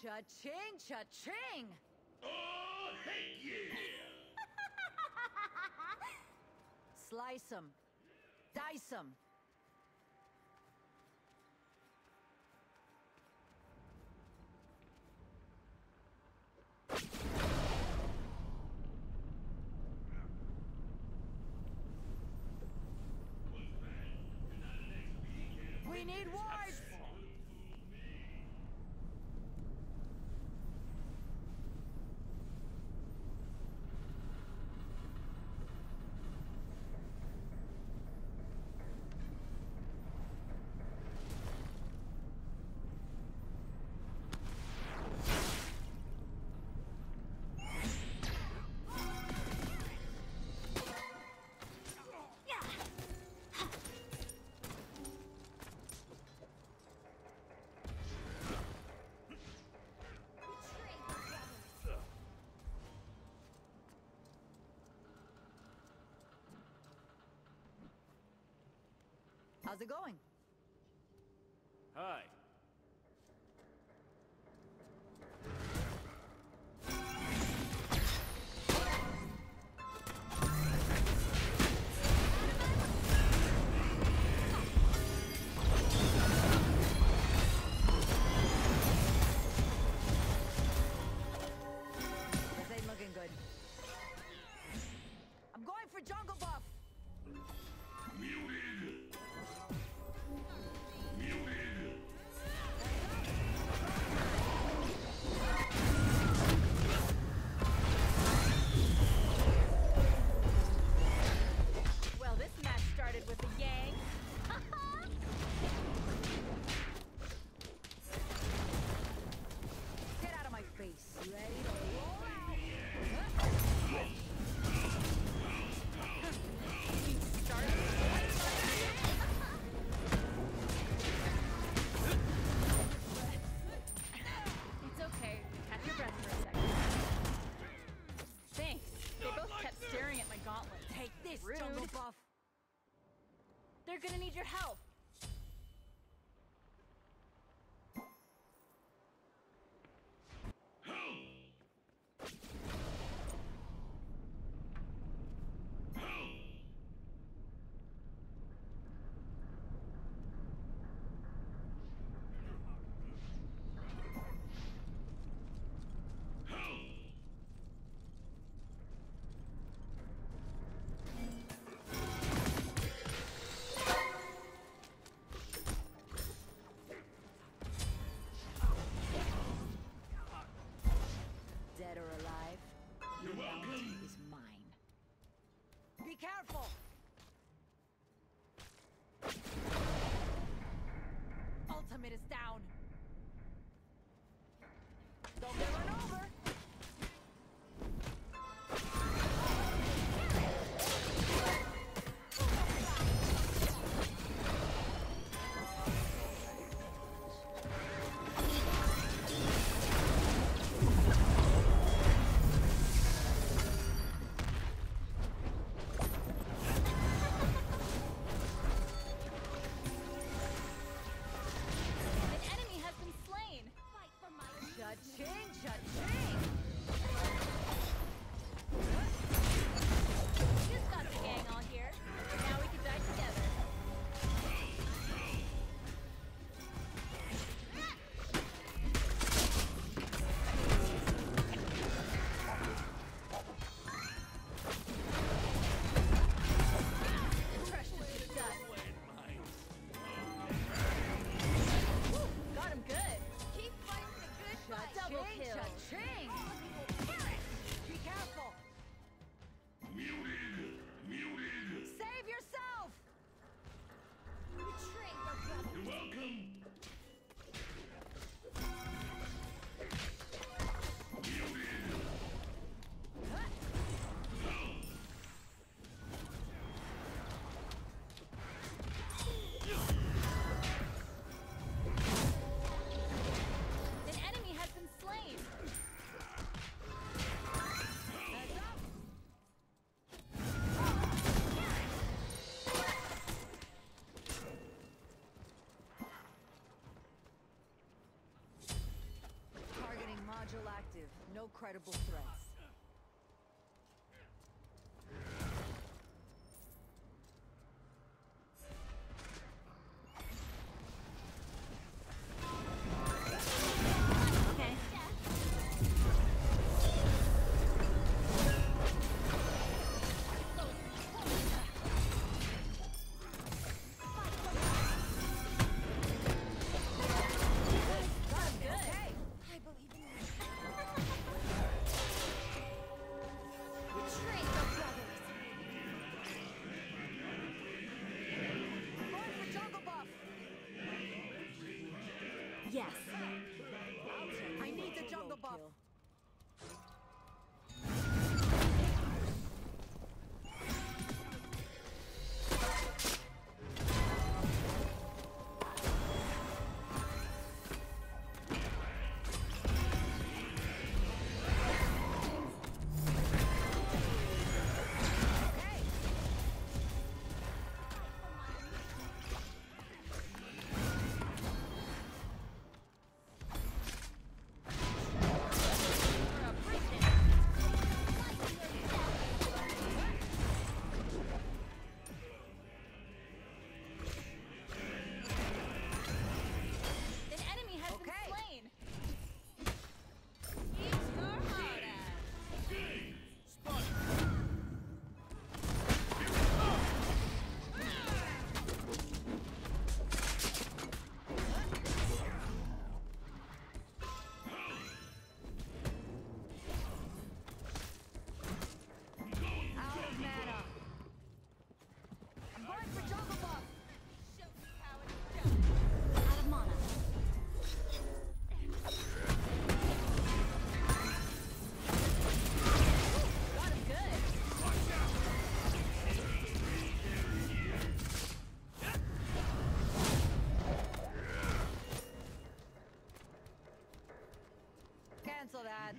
Cha-ching, cha-ching! Oh, hey, yeah! Slice 'em. Dice 'em. We need wards! How's it going? Hi. This ain't looking good. I'm going for jungle buff. Muted. no credible threats. Yes. I need the jungle buff. Cancel that.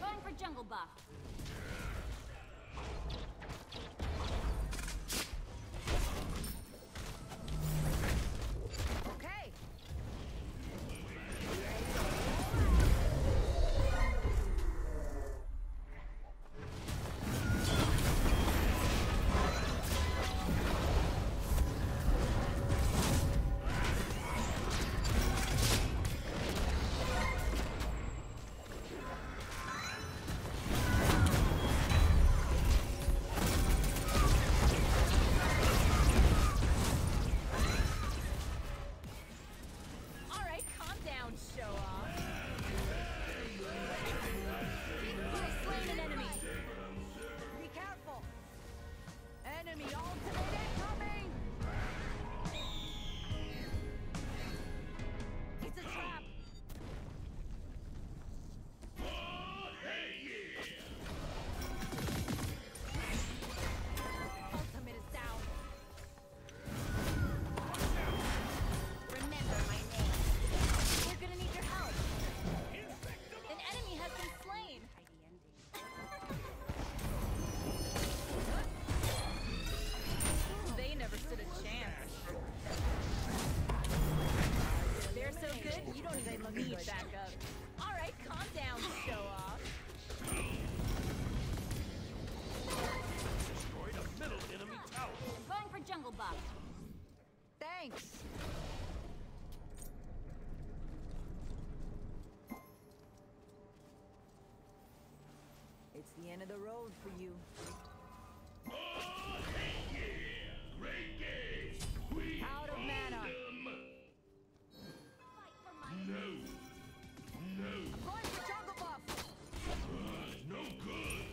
Going for jungle buff. Show off. It's the end of the road for you. Oh, hey, yeah! Great game! We out of mana! No! I'm going for Jungle Buff! No good!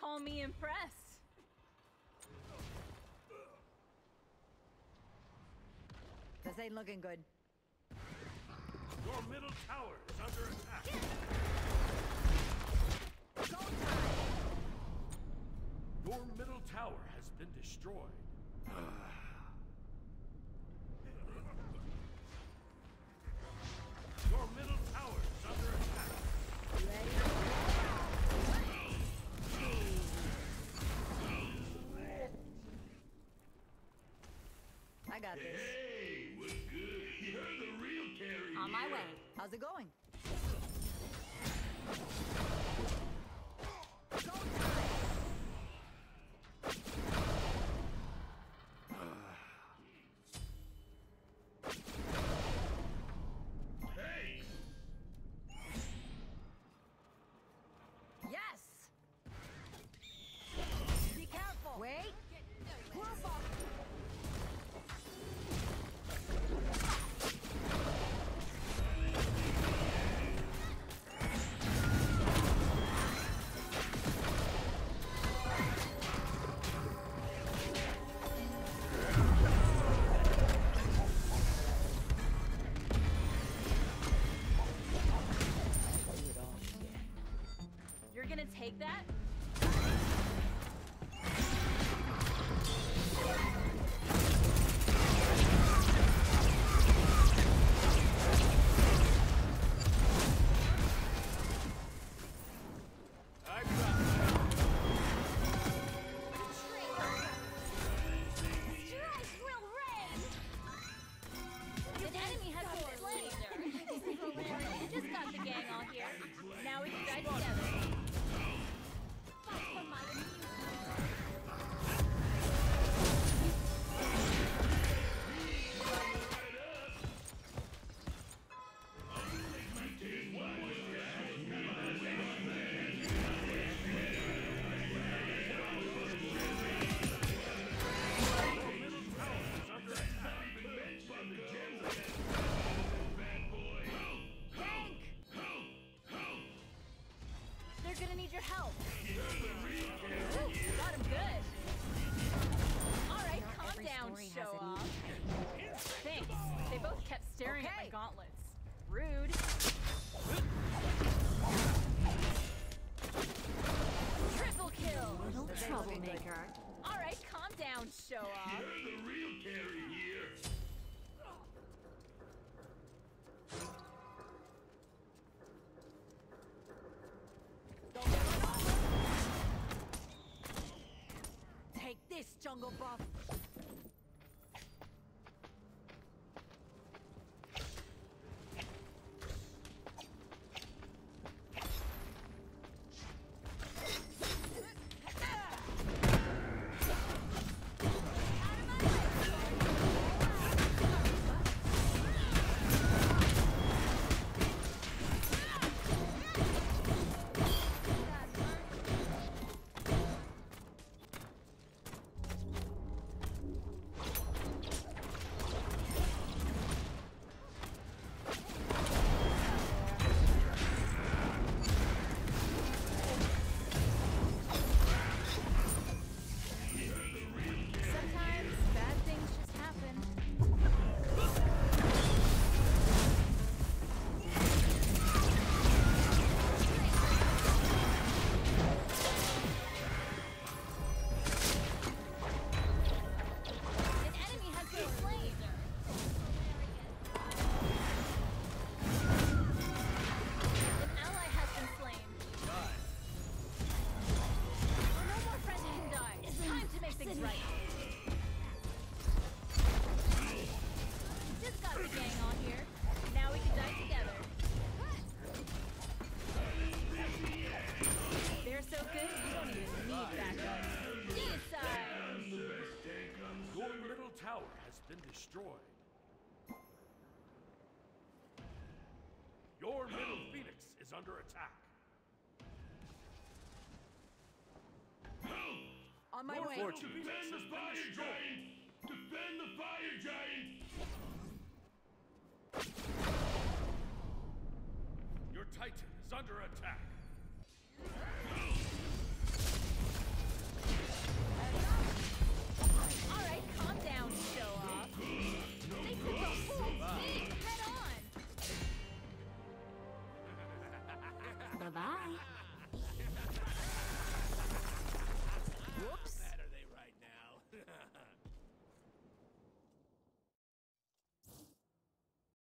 Call me impressed. This ain't looking good. Your middle tower is under attack. Yeah. Go time. Your middle tower has been destroyed. Your middle tower is under attack. Ready? I got this. Hey, we're good. You're the real carrier. On my way. How's it going? Go time. Hey. Yes. Be careful. Wait. take that? Jungle buff. Your middle phoenix is under attack. On my way. Defend the fire giant! Defend the fire giant! Your titan is under attack. All right, calm down, Showa. They took the whole thing head on. Bye-bye.